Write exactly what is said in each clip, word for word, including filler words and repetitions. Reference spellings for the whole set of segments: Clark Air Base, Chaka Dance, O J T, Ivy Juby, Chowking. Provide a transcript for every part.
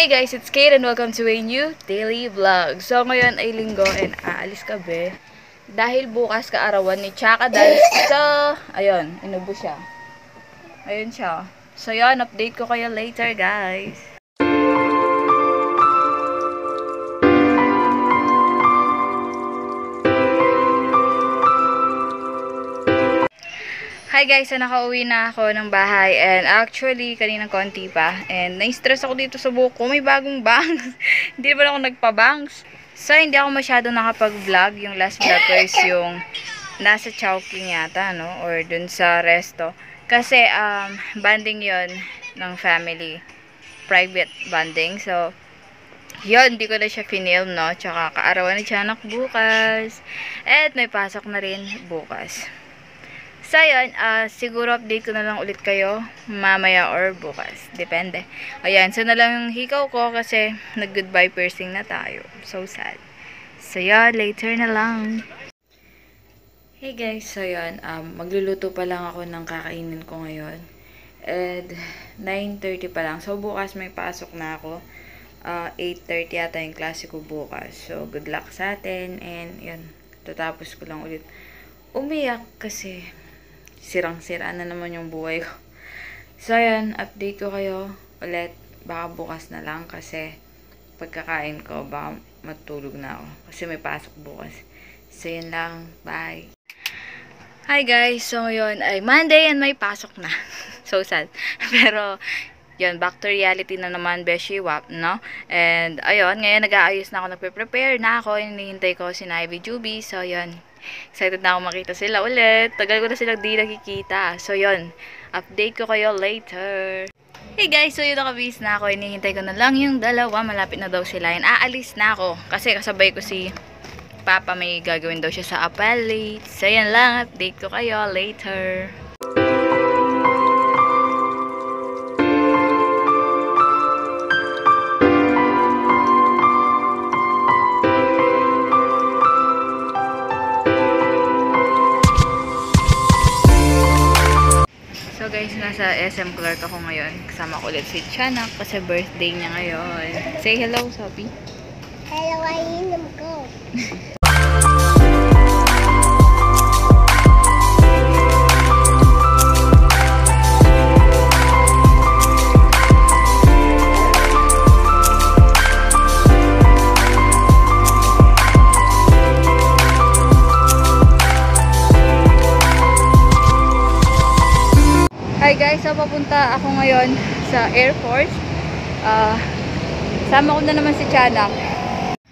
Hey guys, it's Kate and welcome to a new daily vlog. So ngayon ay linggo and aalis ah, kabe dahil bukas kaarawan ni Chaka Dance. So ayun, inubo siya. Ayun siya. So yun, update ko kayo later guys. Hi guys, so nakauwi na ako ng bahay and actually kaninang konti pa and na-stress ako dito sa buko, may bagong bangs. Hindi naman ako nagpa-bangs. So hindi ako masyado nakapag-vlog. Yung last vlog ko is yung nasa Chowking yata, no? Or dun sa resto. Kasi um, bonding yon ng family. Private bonding. So yun, hindi ko na siya finilm, no? Tsaka kaarawan ni Tiyanak bukas. At may pasok na rin bukas. So, yun, uh, siguro update ko na lang ulit kayo mamaya or bukas. Depende. Ayan, so na lang yung hikaw ko kasi nag-goodbye piercing na tayo. So sad. So, yun, later na lang. Hey guys, so yun, um, magluluto pa lang ako ng kakainin ko ngayon. And nine thirty pa lang. So, bukas may pasok na ako. Uh, eight thirty yata yung klase ko bukas. So, good luck sa atin. And, yun, tatapos ko lang ulit. Umiyak kasi sirang-sira na naman yung buhay ko. So, ayan, update ko kayo ulit. Baka bukas na lang kasi pagkakain ko, baka matulog na ako. Kasi may pasok bukas. So, yun lang. Bye! Hi guys! So, ngayon ay Monday and may pasok na. So sad. Pero, yun, back to reality na naman, Beshi Wap, no? And, ayun, ngayon nag-aayos na ako, nagpe-prepare na ako. Hinihintay ko si Ivy Juby. So, yun. Excited na ako makita sila ulit. Tagal ko na silang di nakikita. So, yun. Update ko kayo later. Hey guys, so yun, nakabihis na ako. Hinihintay ko na lang yung dalawa. Malapit na daw sila. And aalis na ako. Kasi kasabay ko si Papa. May gagawin daw siya sa appellate. So, yun lang. Update ko kayo later. Guys, nasa S M Clark ako ngayon. Kasama ko ulit si Tiyanak kasi birthday niya ngayon. Say hello, Sophie. Hello, I inom ko. Hi guys, so papunta ako ngayon sa airport. Uh, sama ko na naman si Tiyanak.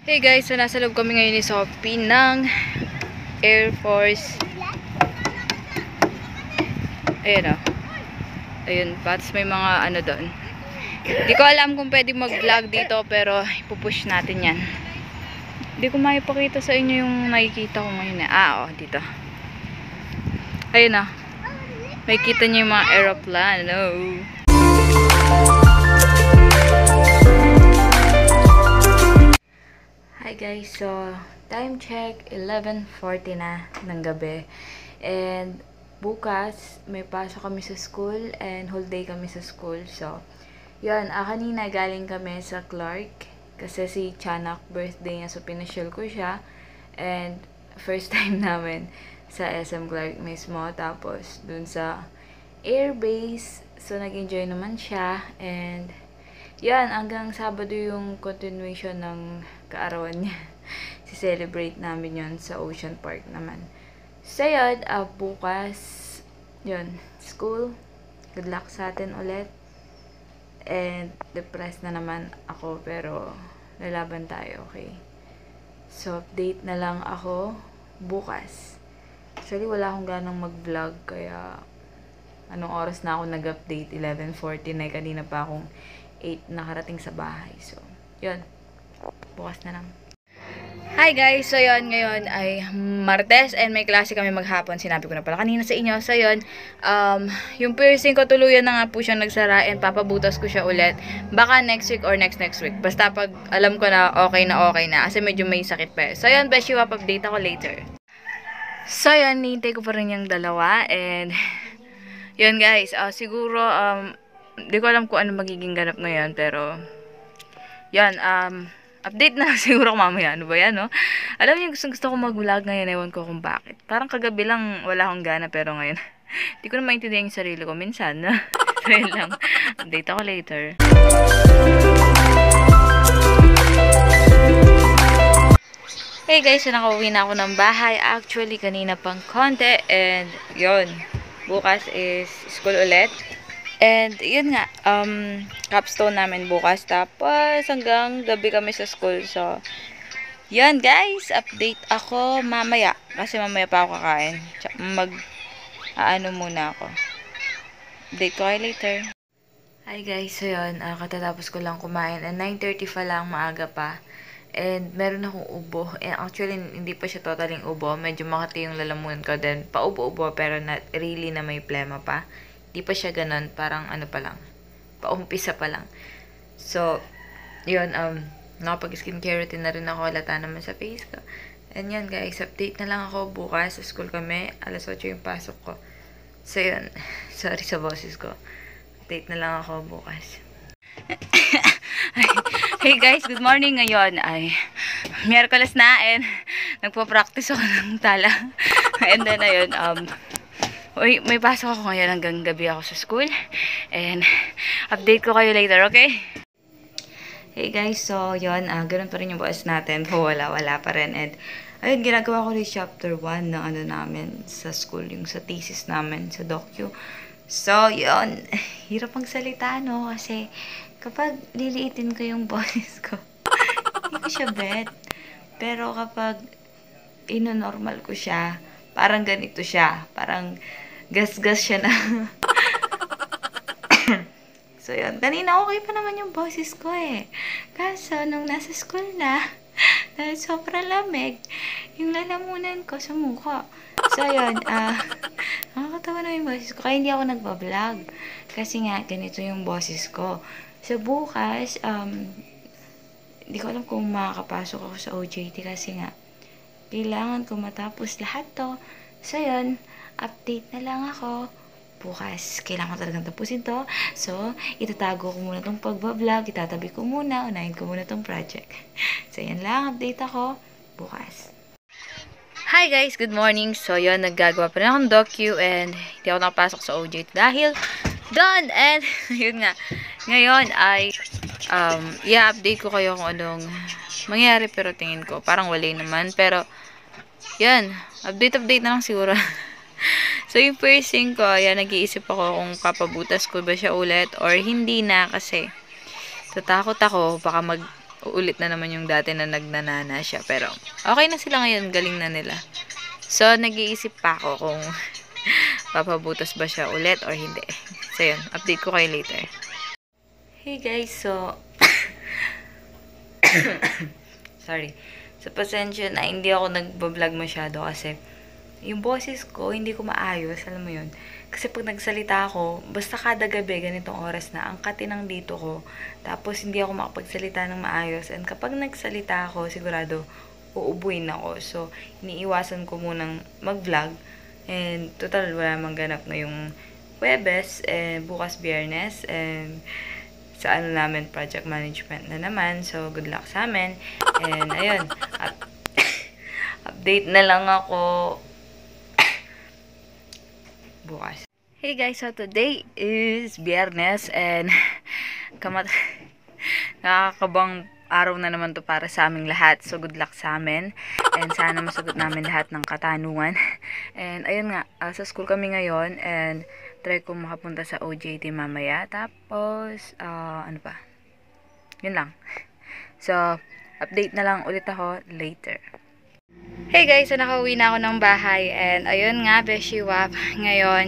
Hey guys, so nasa loob kami ngayon ni Sophie ng Air Force. Ayan o. Ayun, pats may mga ano doon. Hindi ko alam kung pwede mag-vlog dito pero ipupush natin yan. Hindi ko maipakita sa inyo yung nakikita ko ngayon. Ah, o, dito. Ayun o. May kita niyo yung mga aeroplano. Hi guys, so time check, eleven forty na ng gabi. And bukas, may pasok kami sa school and whole day kami sa school. So, yun, ah, kanina galing kami sa Clark. Kasi si Tiyanak birthday niya, so pinasyal ko siya. And first time namin sa S M Clark mismo, tapos dun sa Air Base. So, nag-enjoy naman siya. And, yan, hanggang Sabado yung continuation ng kaarawan niya. Si-celebrate namin yon sa Ocean Park naman. So, yun, uh, bukas, yun, school. Good luck sa atin ulit. And, depressed na naman ako, pero lalaban tayo, okay? So, update na lang ako bukas. Actually, wala akong ganang mag-vlog, kaya anong oras na ako nag-update? eleven forty na, kanina pa akong eight nakarating sa bahay. So, yun. Bukas na lang. Hi guys! So, yun, ngayon ay Martes and may klase kami maghapon. Sinabi ko na pala kanina sa inyo. So, yun, um, yung piercing ko tuluyan na nga po siyang nagsara and papabutas ko siya ulit. Baka next week or next next week. Basta pag alam ko na okay na okay na. Kasi medyo may sakit pa. So, yun, best you up, update ako later. So, yun, nihintay ko pa rin yung dalawa and yun guys, uh, siguro um, di ko alam kung ano magiging ganap ngayon pero Yan, um, update na siguro mamaya. Ano ba yan, no? Alam niyo, gusto, gusto ko mag-vlog ngayon. Ewan ko kung bakit. Parang kagabi lang wala akong gana, pero ngayon, hindi ko na maintindihan yung sarili ko. Minsan, no? Trail lang. Update ako later. Hey guys, so nakauwi na ako ng bahay. Actually, kanina pang konti. And, yun. Bukas is school ulit. And, yun nga. Um, capstone namin bukas. Tapos, hanggang gabi kami sa school. So, yun guys. Update ako mamaya. Kasi mamaya pa ako kakain. Mag, aano muna ako. Update ko kayo later. Hi guys, so yun. Uh, katatapos ko lang kumain. And nine thirty pa lang, maaga pa. And, meron akong ubo. And, actually, hindi pa siya totaling ubo. Medyo makati yung lalamunan ko. Then, paubo-ubo, pero not really na may plema pa. Hindi pa siya ganun. Parang, ano pa lang. Paumpisa pa lang. So, yun, um, nakapag-skincare routine na rin ako. Lata naman sa face ko. And, yun, guys. Update na lang ako bukas. Sa school kami. alas otso yung pasok ko. So, yun. Sorry sa boses ko. Update na lang ako bukas. Hey guys, good morning. Ngayon ay Miyerkules na and nagpo-practice ako ng tala. And then ayun, um, uy, may pasok ako ngayon, hanggang gabi ako sa school. And update ko kayo later, okay? Hey guys, so yun, uh, ganun pa rin yung bukas natin. Wala, wala pa rin. And ayun, ginagawa ko rin chapter one ng ano namin sa school, yung sa thesis namin, sa docu. So yun, hirap ang salita, no? Kasi kapag liliitin ko yung boses ko, hindi ko siya bet. Pero kapag ino-normal ko siya, parang ganito siya. Parang gas-gas siya na. So, yun. Kanina okay pa naman yung boses ko eh. Kaso, nung nasa school na, dahil sobrang lamig, yung lalamunan ko sa mukha. So, yun. Ah, nakakatawa na yung boses ko. Kaya hindi ako nagbablog. Kasi nga, ganito yung boses ko. So, bukas, um, hindi ko alam kung makakapasok ako sa O J T kasi nga, kailangan ko matapos lahat to. So, yun, update na lang ako. Bukas, kailangan ko talagang tapusin to. So, itatago ko muna tong pagbablog, itatabi ko muna, unahin ko muna tong project. So, yan lang, update ako bukas. Hi guys, good morning. So, yun, naggagawa pa rin akong docu and hindi ako nakapasok sa O J T dahil done! And, yun nga. Ngayon ay, um, i-update ko kayo kung anong mangyayari, pero tingin ko parang wala naman. Pero, yan. Update-update na lang siguro. So, yung first thing ko, ayan, nag-iisip ako kung papabutas ko ba siya ulit or hindi na kasi tatakot ako, baka mag-uulit na naman yung dati na nagnanana siya. Pero, okay na sila ngayon. Galing na nila. So, nag-iisip pa ako kung papabutas ba siya ulit or hindi. So, yun. Update ko kayo later. Hey guys, so sorry. So, pasensya na hindi ako nagbablog masyado kasi yung boses ko, hindi ko maayos. Alam mo yun? Kasi pag nagsalita ako, basta kada gabi, ganitong oras na, ang kati ng dito ko. Tapos, hindi ako makapagsalita ng maayos. And kapag nagsalita ako, sigurado, uubuin ako. So, iniiwasan ko munang mag-vlog. And, total, wala mang ganap na yung Huwebes, eh, bukas Biyernes, and sa ano namin, project management na naman. So, good luck sa amin. And, ayun. Up update na lang ako bukas. Hey guys, so today is Biyernes and kamat nakakabang araw na naman to para sa aming lahat. So, good luck sa amin. And, sana masagot namin lahat ng katanungan. And, ayun nga, uh, sa school kami ngayon and try ko makapunta sa O J T mamaya. Tapos, uh, ano pa? Yun lang. So, update na lang ulit ako later. Hey guys, so nakauwi na ako ng bahay. And, ayun nga, beshiwap. Ngayon,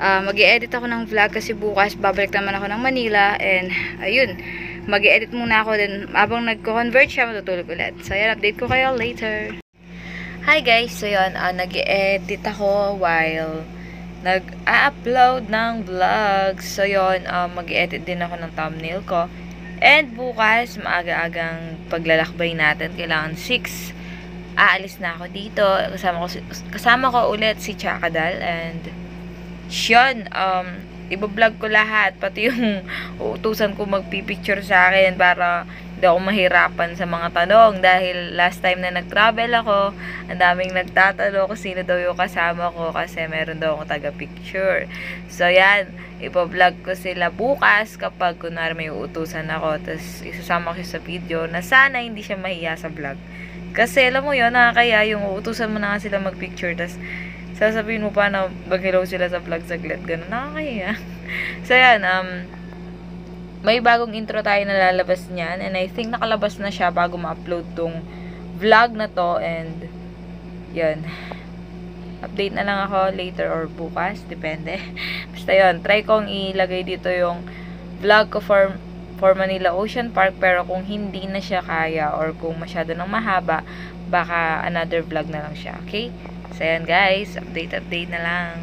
uh, mag-i-edit ako ng vlog kasi bukas babalik naman ako ng Manila. And, ayun, mag-i-edit muna ako. Then, abang nagko-convert siya, matutulog ulit. So, yan, update ko kayo later. Hi guys, so yun, uh, nag-i-edit ako while nag-upload ng vlog. So, yun, uh, mag-edit din ako ng thumbnail ko. And, bukas, maaga-agang paglalakbay natin. Kailangan six. Aalis na ako dito. Kasama ko, kasama ko ulit si Chakadal. And, yun, um, ibablog ko lahat. Pati yung uutusan ko magpipicture sa akin para Hindi ako mahirapan sa mga tanong dahil last time na nag-travel ako, ang daming nagtatalo kung sino daw yung kasama ko kasi meron daw akong taga-picture. So, yan. Ipa-vlog ko sila bukas kapag kunwari may uutusan ako. Tapos, isasama ko sa video na sana hindi siya mahiya sa vlog. Kasi, alam mo yun, nakakaya yung uutusan mo na nga sila mag-picture. Tapos, sasabihin mo pa na mag-hello sila sa vlog saglit. Ganun, nakakaya. So, yan. Um... May bagong intro tayo na lalabas niyan and I think nakalabas na siya bago ma-upload tong vlog na to and yun. Update na lang ako later or bukas, depende. Basta yun, try kong ilagay dito yung vlog ko for, for Manila Ocean Park pero kung hindi na siya kaya or kung masyado nang mahaba, baka another vlog na lang siya, okay? So yun guys, update update na lang.